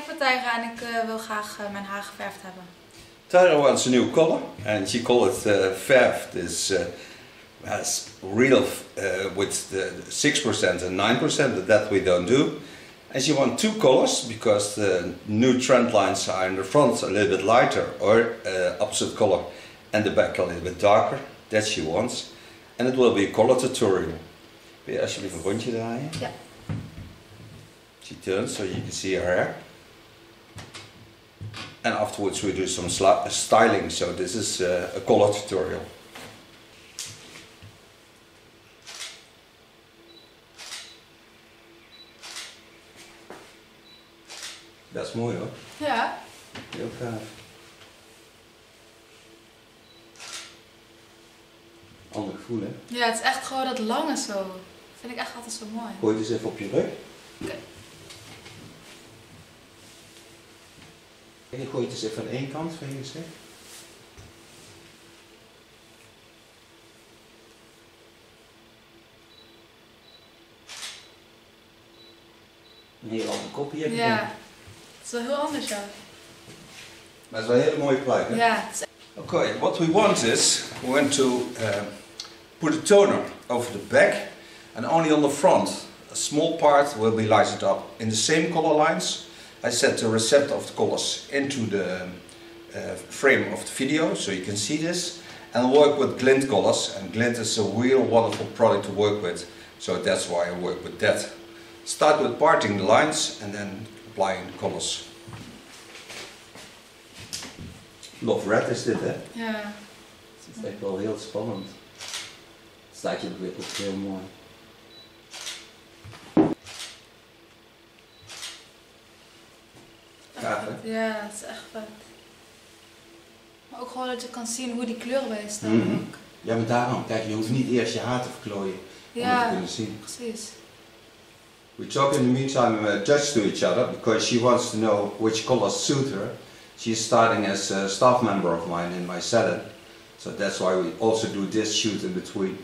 Ik ben Tyra en ik wil graag mijn haar geverfd hebben. Tyra wants a new color and she called it verfed. It's real with the 6% and 9% that we don't do. And she wants two colors because the new trend lines are in the front a little bit lighter or opposite color and the back a little bit darker. That she wants. And it will be a color tutorial. Wil je alsjeblieft een rondje draaien? Ja. She turns so you can see her hair. And afterwards we do some styling, so this is a color tutorial. Dat is mooi hoor. Ja. Heel gaaf. Ander gevoel hè? Ja, het is echt gewoon dat lange zo. Dat vind ik echt altijd zo mooi. Gooi het eens even op je rug. Okay. En je gooit dus even aan één kant van je zeg. Een heel andere kop hier. Ja, het is wel heel anders ja. Maar het is wel een hele mooie plek hè? Ja. Okay, what we want is, we want to put a toner over the back and only on the front. A small part will be lighted up in the same color lines. I set the recept of the colors into the frame of the video so you can see this, and work with Glint colors, and Glint is a real wonderful product to work with, so that's why I work with that. Start with parting the lines and then applying the colors. Love red is dit hè? Ja. Het is echt wel heel spannend. Het staat je weer op heel mooi. Gaaf, ja, dat is echt vet. Maar ook gewoon dat je kan zien hoe die kleur bij is dan ook. Ja, maar daarom. Kijk, je hoeft niet eerst je haar te verklooien om het te kunnen zien. Ja, precies. We talk in the meantime judge to each other because she wants to know which colors suit her. She's starting as a staff member of mine in my salon, so that's why we also do this shoot in between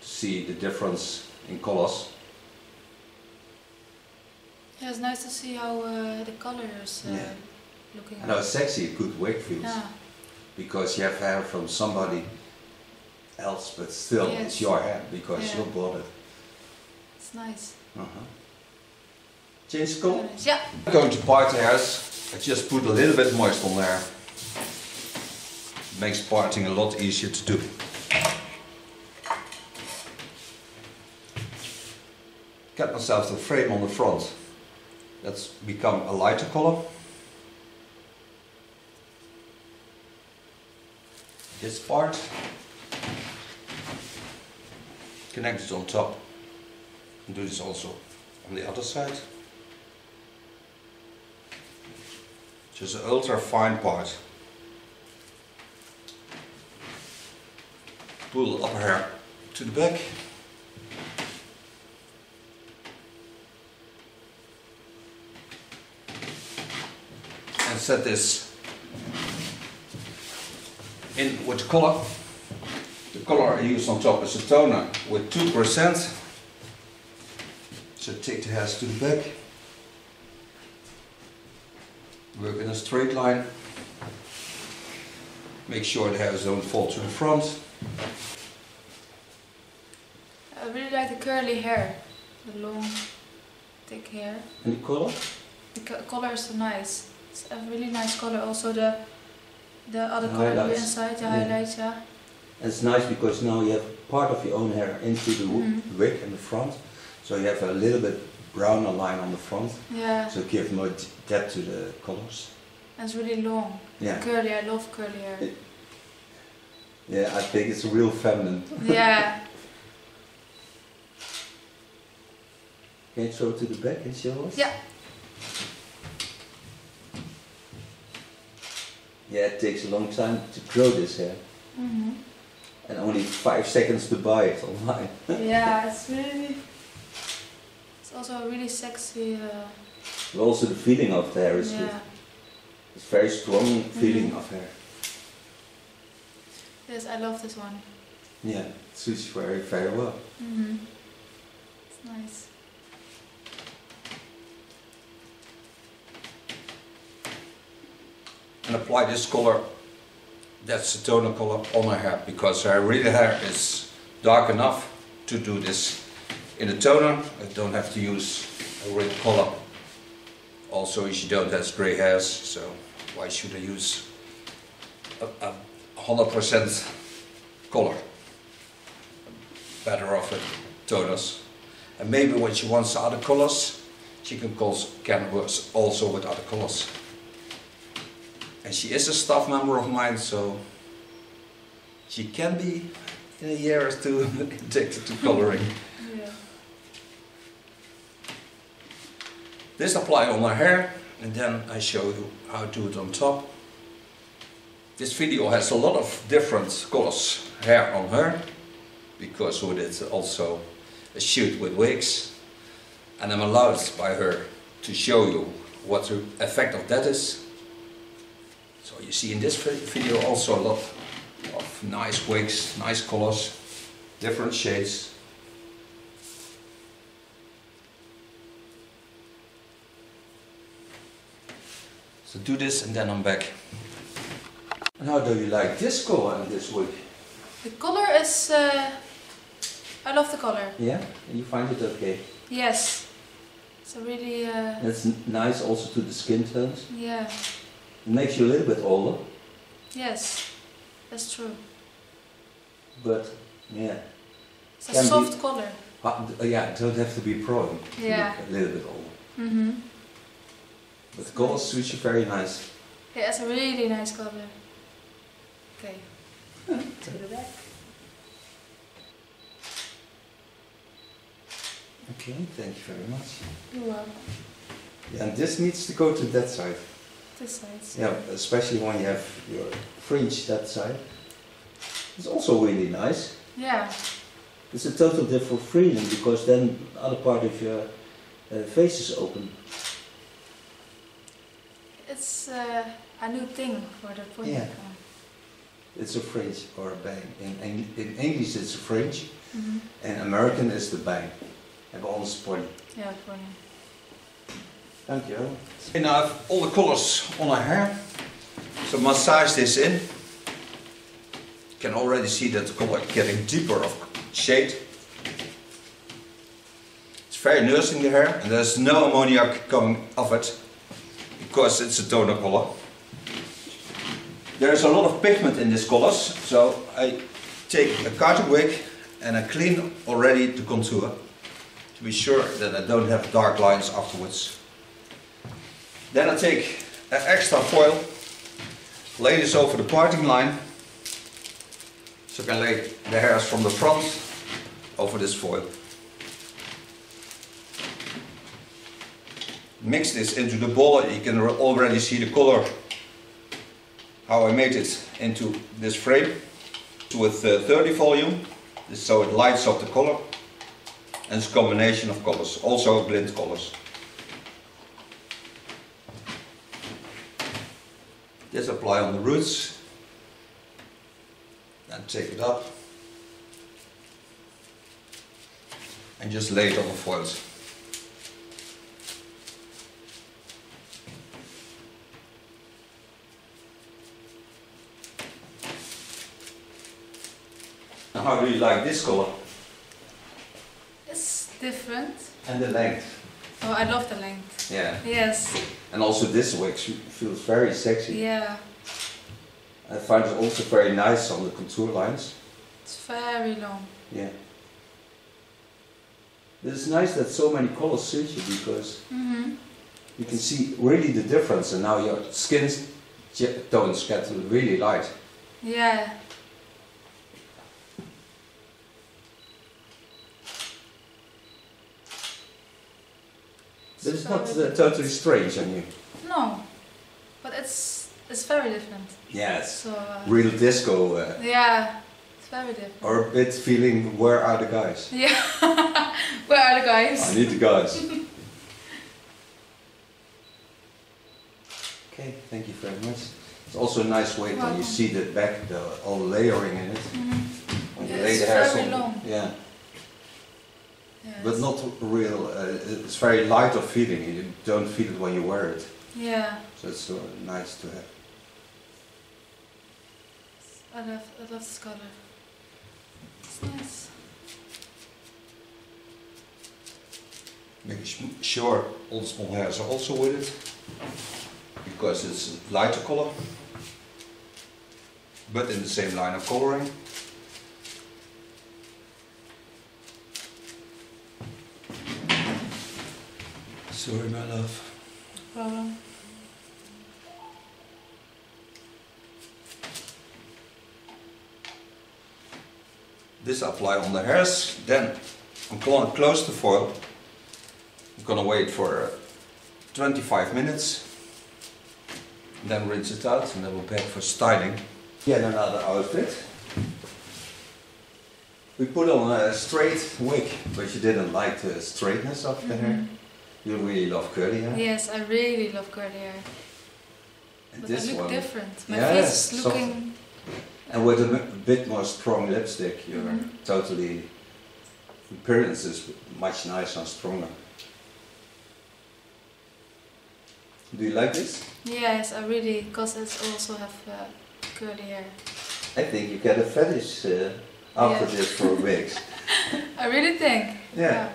to see the difference in colors. Yeah, it's nice to see how the colors looking. And how sexy a good wig feels. Yeah. Because you have hair from somebody else, but still it's your hair because you bought it. It's nice. Change the color? Yeah. I'm going to part the hairs. I just put a little bit moist on there. It makes parting a lot easier to do. Cut myself the frame on the front. That's become a lighter color. This part connects on top, and do this also on the other side. Just an ultra fine part. Pull the upper hair to the back. Set this in with color. The color I use on top is a toner with 2%. So take the hairs to the back. Work in a straight line. Make sure the hairs don't fall to the front. I really like the curly hair, the long, thick hair. And the color? The color is so nice. It's a really nice color. Also the other color inside, the highlights, yeah. And it's nice because now you have part of your own hair into the wig in the front, so you have a little bit browner line on the front. Yeah. So give more depth to the colors. And it's really long. Yeah. Curly. I love curly hair. Yeah, I think it's real feminine. Yeah. Can you throw to the back and show us? Yeah. Yeah, it takes a long time to grow this hair, and only 5 seconds to buy it online. Yeah, it's really, it's also a really sexy. But also the feeling of the hair is good. It's very strong feeling of hair. Yes, I love this one. Yeah, it suits very, very well. It's nice. and apply this color. That's the tonal color on her hair, because her real hair is dark enough to do this. In the toner, I don't have to use a real color. Also, she don't have grey hairs, so why should I use a 100% color? Better off with toners. And maybe when she wants other colors, she can work also with other colors. And she is a staff member of mine, so she can be in a year or two addicted to coloring. Yeah. This apply on her hair, and then I show you how to do it on top. This video has a lot of different colors hair on her, because we did also a shoot with wigs, and I'm allowed by her to show you what the effect of that is. So you see in this video also a lot of nice wigs, nice colors, different shades. So do this and then I'm back. And how do you like this color and this wig? The color is... I love the color. Yeah? And you find it okay? Yes. It's a really... That's nice also to the skin tones. Yeah. It makes you a little bit older. Yes, that's true. But, yeah. It's a soft color. Yeah, it doesn't have to be pro. Yeah. A little bit older. Mm-hmm. But the color suits you very nice. Yeah, it's a really nice color. Okay. To the back. Okay, thank you very much. You're welcome. Yeah, and this needs to go to that side. This side. Yeah, especially when you have your fringe that side. It's also really nice. Yeah. It's a total different freedom, because then the other part of your face is open. It's a new thing for the point. Yeah. It's a fringe or a bang. In English it's a fringe, mm-hmm. And American is the bang. Have almost the pony. Yeah, pony. Thank you. Okay, now I have all the colors on her hair, so massage this in. You can already see that the color is getting deeper of shade. It's very nourishing the hair, and there's no ammoniac coming off it, because it's a toner color. There's a lot of pigment in these colors, so I take a cotton wig and I clean already the contour, to be sure that I don't have dark lines afterwards. Then I take an extra foil, lay this over the parting line, so I can lay the hairs from the front over this foil. Mix this into the ball. You can already see the color, how I made it into this frame with 30 volume, so it lights up the color, and it's a combination of colors, also glint colors. This apply on the roots, and take it up, and just lay it on the foils. Now, how do you like this color? It's different. And the length. Oh, I love the length. Yeah. Yes. And also this wig feels very sexy. Yeah. I find it also very nice on the contour lines. It's very long. Yeah. It's nice that so many colors suit you, because mm-hmm. You can see really the difference, and now your skin tones get really light. Yeah. It's not totally strange on you. No, but it's very different. Yeah, it's so, real disco. Yeah, it's very different. Or a bit feeling, where are the guys? Yeah, where are the guys? I need the guys. Okay, thank you very much. It's also a nice weight when you see the back, the all layering in it. Mm-hmm. When you lay the hair on. Yeah. Yes. But not real, it's very light of feeling, you don't feel it when you wear it. Yeah. So it's nice to have. I love Scotta. It's nice. Making sure all the small hairs are also with it, because it's a lighter color, but in the same line of coloring. Sorry, my love. No problem. This I apply on the hairs, then I'm going to close the foil. I'm going to wait for 25 minutes, then rinse it out, and then we're back for styling. Yet another outfit. We put on a straight wig, but you didn't like the straightness of the hair. You really love curly hair? Yes, I really love curly hair. And but this I look one, different. My face is looking... And with a bit more strong lipstick, your totally appearance is much nicer and stronger. Do you like this? Yes, I really, because I also have curly hair. I think you get a fetish after this for wigs. I really think. Yeah.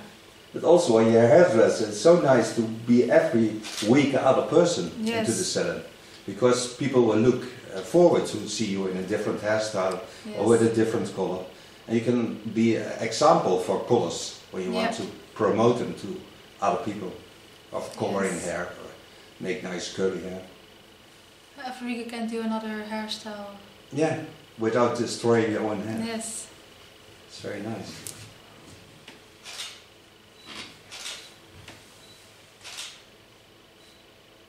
But also when you're a hairdresser, it's so nice to be every week another person into the salon. Because people will look forward to see you in a different hairstyle or with a different color. And you can be an example for colors when you want to promote them to other people. Of coloring hair or make nice curly hair. Every week you can do another hairstyle. Yeah, without destroying your own hair. Yes. It's very nice.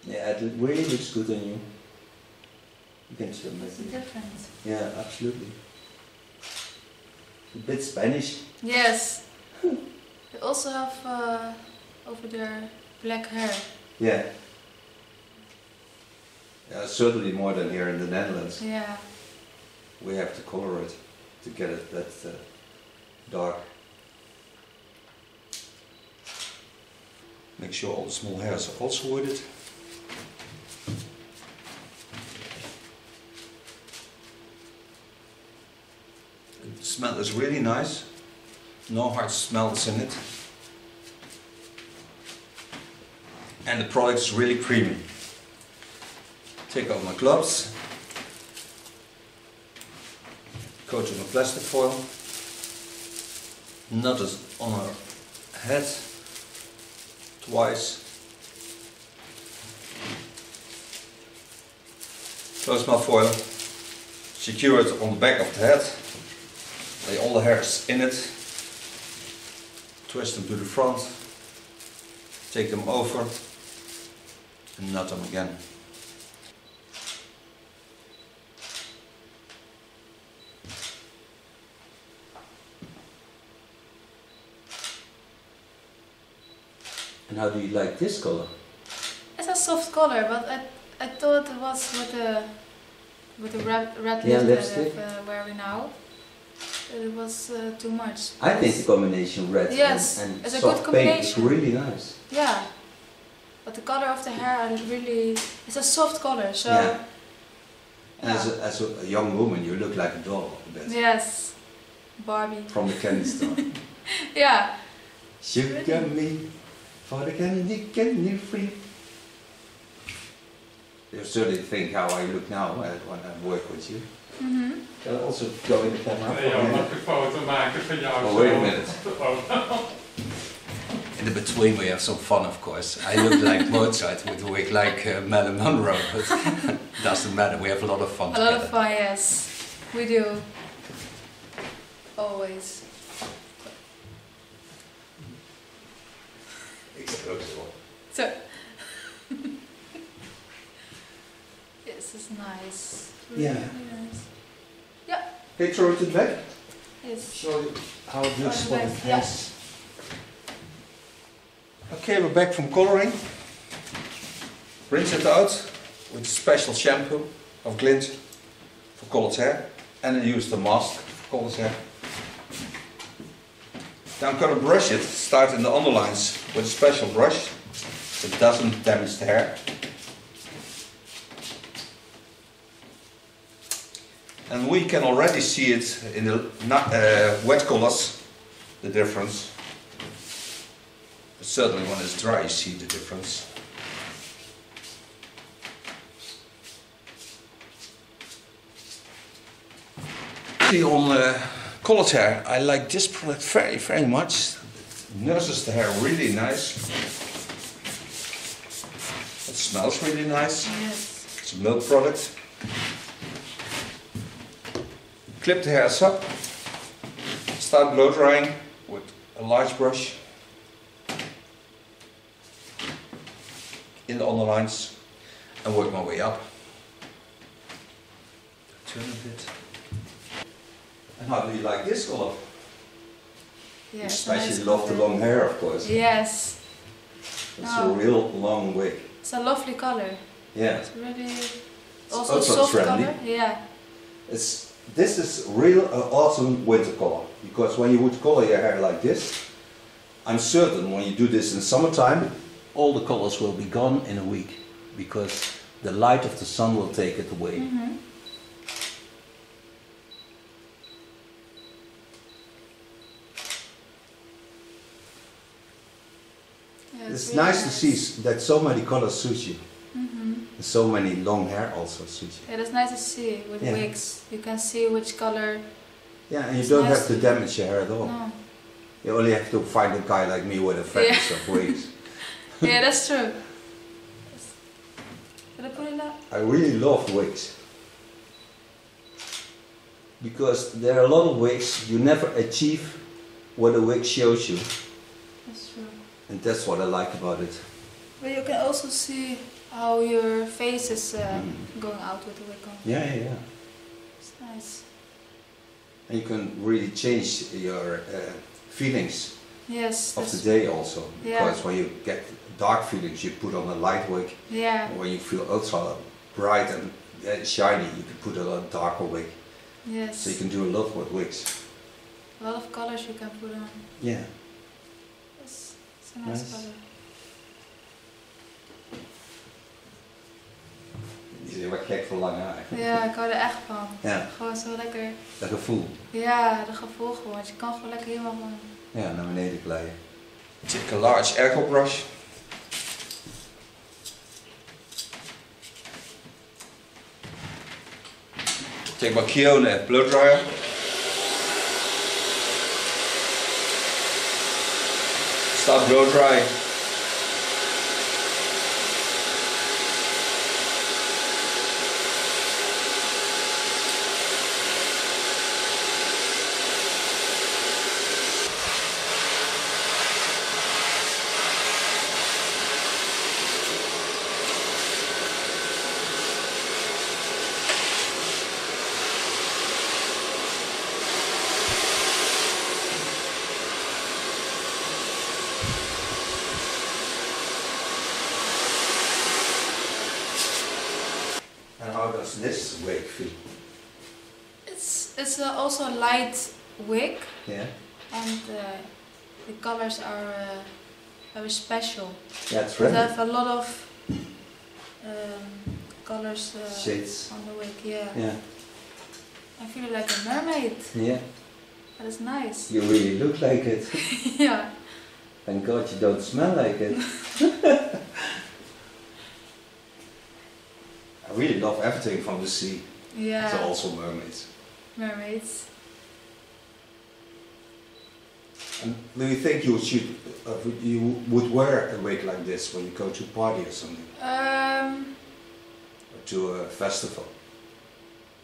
Yeah, it really looks good on you. You can show me. It's different. Yeah, absolutely. A bit Spanish. Yes. They also have over there black hair. Yeah. Yeah, certainly more than here in the Netherlands. Yeah. We have to color it to get it that dark. Make sure all the small hairs are also with it. The smell is really nice, no hard smells in it, and the product is really creamy. Take off my gloves, coat on a plastic foil, not on our head, twice. Close my foil, secure it on the back of the head. Lay all the hairs in it, twist them to the front, take them over and knot them again. And how do you like this color? It's a soft color, but I thought it was with the red lipstick that I'm wearing now. It was too much. I think the combination red and it's soft a good combination. It's really nice. Yeah, but the color of the hair is really—it's a soft color. So. Yeah. And as a young woman, you look like a doll a bit. Yes, Barbie. From the candy store. Yeah. Sugar me for the candy free. You certainly think how I look now when I work with you. Mm-hmm. Can I also go in the camera? Nee, joh, mag ik een foto maken van jou? Oh, wait a minute. In the between we have some fun, of course. I look like Mozart with a wig like Marilyn Monroe, but doesn't matter. We have a lot of fun together. A lot of fun, yes. We do. Always. So. This is nice. Really nice. Yeah. Hey, throw it back. Yes. Show you how it looks for it. Yes. Okay, we're back from coloring. Rinse it out with a special shampoo of Glint for colored hair, and then use the mask for colored hair. Now I'm going to brush it, start in the underlines with a special brush that doesn't damage the hair. And we can already see it in the wet colors, the difference. But certainly when it's dry, you see the difference. See, on colored hair, I like this product very, very much. It nurses the hair really nice. It smells really nice. Yes. It's a milk product. Clip the hairs up, start blow drying with a large brush in the underlines and work my way up. Turn a bit. And how do you like this color? Yes, especially nice love color. The long hair, of course. Yes. It's a real long wig. It's a lovely color. Yeah. It's really also soft trendy. Color. Yeah. This is real autumn winter color, because when you would color your hair like this, I'm certain when you do this in summertime, all the colors will be gone in a week, because the light of the sun will take it away. Mm-hmm. It's really nice to see that so many colors suit you. So many long hair also suits you. It is nice to see with wigs. You can see which color. Yeah, and you don't have to damage your hair at all. No. You only have to find a guy like me with a fetish of wigs. Yeah, that's true. Did I put it up? I really love wigs, because there are a lot of wigs you never achieve what a wig shows you. That's true. And that's what I like about it. But you can also see how your face is going out with the wig on. Yeah, yeah, yeah. It's nice. And you can really change your feelings of the day also. Because when you get dark feelings, you put on a light wig. Yeah. And when you feel ultra bright and shiny, you can put on a darker wig. Yes. So you can do a lot with wigs. A lot of colors you can put on. Yeah. It's a nice color. Je wordt gek van lang haar. Ja, ik hou er echt van. Ja. Gewoon zo lekker. Dat gevoel. Ja, dat gevoel gewoon. Je kan gewoon lekker helemaal gewoon. Ja, naar beneden glijden. Take a large airco brush. Take my Corona blow dryer. Start blow dry. How does this wig feel? It's also a light wig. Yeah. And the colors are very special. Yeah, it's really. They have a lot of colors shades on the wig. Yeah. Yeah. I feel like a mermaid. Yeah. That is nice. You really look like it. Yeah. Thank God you don't smell like it. I really love everything from the sea. Yeah. To also mermaids. Mermaids. And do you think you would wear a wig like this when you go to a party or something? Or to a festival.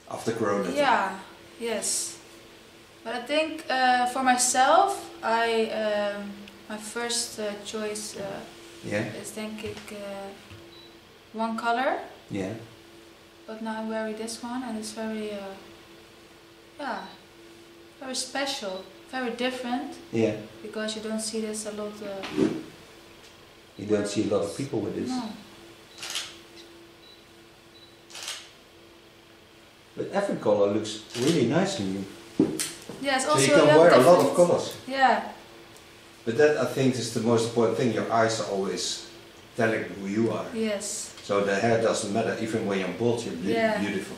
After Corona. Yeah. Time. Yes. But I think for myself, my first choice is think one color. Yeah. But now I'm wearing this one, and it's very, very special, very different. Yeah. Because you don't see this a lot. You don't see a lot of people with this. No. But every color looks really nice on you. Yes, yeah, also so you can wear a lot of colors. Yeah. But that, I think, is the most important thing. Your eyes are always telling who you are. Yes. So the hair doesn't matter, even when you're bald, you're beautiful.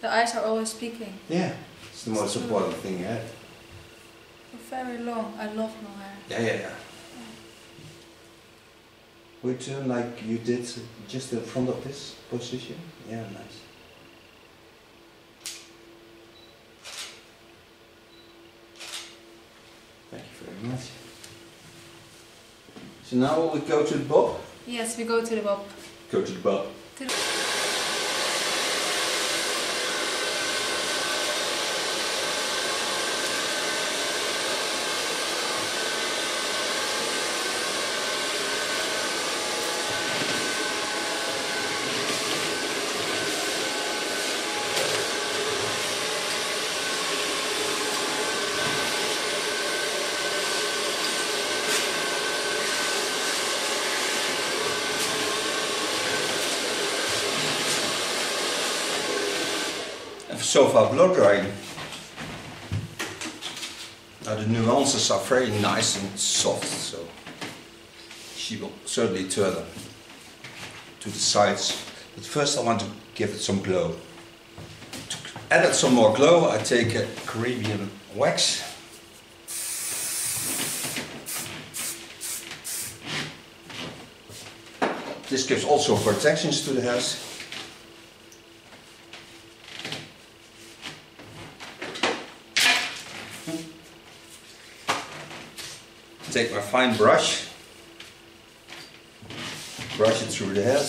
The eyes are always speaking. Yeah, it's the most important thing, yeah. Very long. I love long hair. Yeah, yeah, yeah. Would you like you did just in front of this position? Yeah, nice. Thank you very much. So now we go to the bob? Yes, we go to the bob. Go to the bob. To the so far blow drying. Now the nuances are very nice and soft, so she will certainly turn them to the sides. But first I want to give it some glow. To add some more glow, I take a Caribbean wax. This gives also protections to the hair. Take my fine brush, brush it through the hair.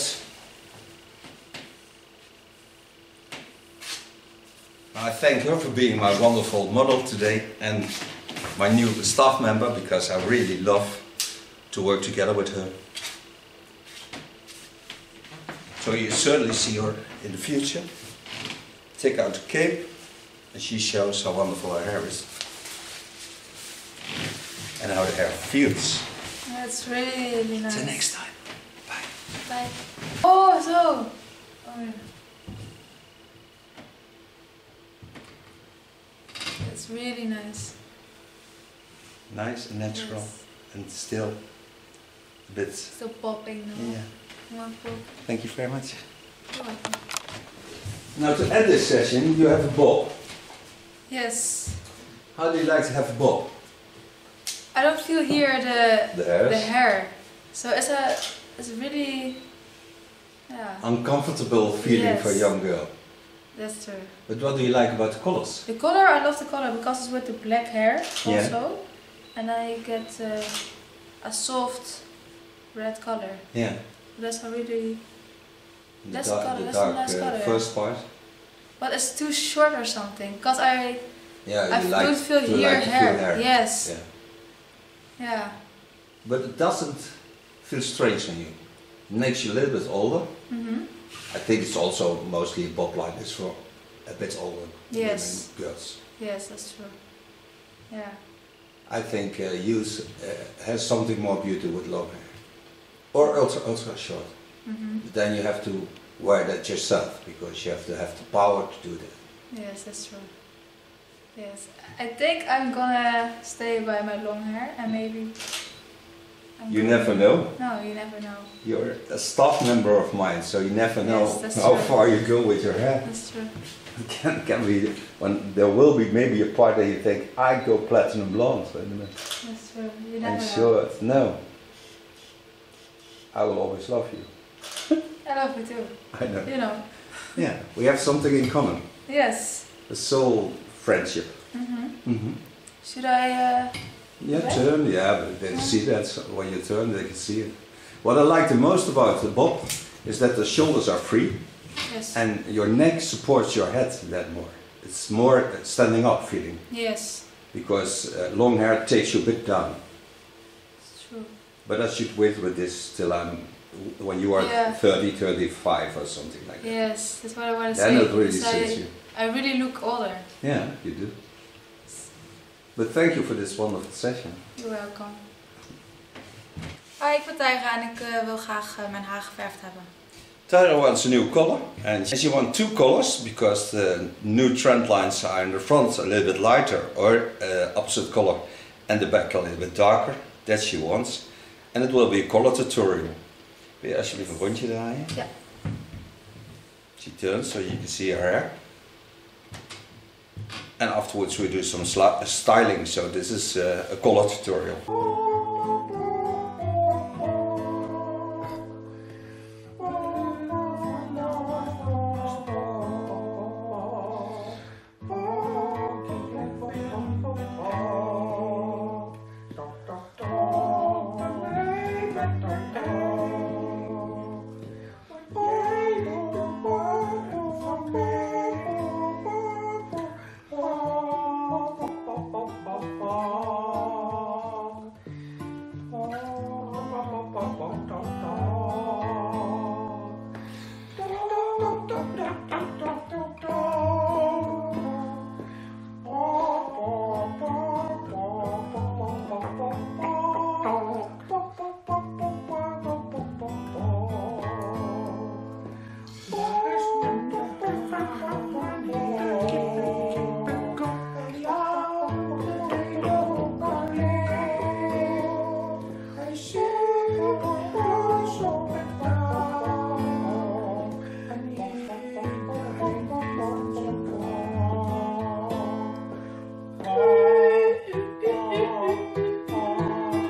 I thank her for being my wonderful model today and my new staff member, because I really love to work together with her. So you certainly see her in the future. Take out the cape and she shows how wonderful her hair is. And how the hair feels. That's really nice. Till next time. Bye. Bye. Oh, so. Oh. That's really nice. Nice and natural, yes. And still a bit. Still popping now. Yeah. Wonderful. Thank you very much. You're welcome. Now to end this session, you have a bob. Yes. How do you like to have a bob? I don't feel here the hair, so it's a really uncomfortable feeling, yes, for a young girl. That's true. But what do you like about the colors? The color, I love the color because it's with the black hair also, and I get a soft red color. Yeah. That's a really that's a nice color. First part. But it's too short or something, because I don't feel hair. Yes. Yeah. Yeah. But it doesn't feel strange on you. It makes you a little bit older. Mm-hmm. I think it's also mostly a bob like this for a bit older women, girls. Yes, that's true. Yeah. I think youth has something more beauty with long hair. Or ultra short. Mm-hmm. But then you have to wear that yourself, because you have to have the power to do that. Yes, that's true. Yes, I think I'm gonna stay by my long hair, and maybe... You never know. No, you never know. You're a staff member of mine, so you never know how far you go with your hair. That's true. It can be, when there will be maybe a part that you think, I go platinum blonde. Wait a minute. That's true, you never know. I'm sure, no. I will always love you. I love you too. I know. You know. Yeah, we have something in common. Yes. A soul. Friendship. Mm-hmm. Mm-hmm. Should I... turn, yeah, but they see that, so when you turn they can see it. What I like the most about the bob is that the shoulders are free, yes, and your neck supports your head that more. It's more standing up feeling. Yes. Because long hair takes you a bit down. It's true. But I should wait with this till I'm... when you are 30, 35 or something like that. Yes, that's what I want to say. Then it really suits you. I really look older. Yeah, you do. But thank you for this wonderful session. You're welcome. Hi, ik ben Tyra en ik wil graag mijn haar geverfd hebben. Tyra wants a new color, and she wants two colors because the new trend lines are in the front a little bit lighter or opposite color, and the back a little bit darker. That she wants, and it will be a color tutorial. Wil je alsjeblieft een rondje draaien? Ja. She turns so you can see her hair. and afterwards we do some styling. So this is a color tutorial.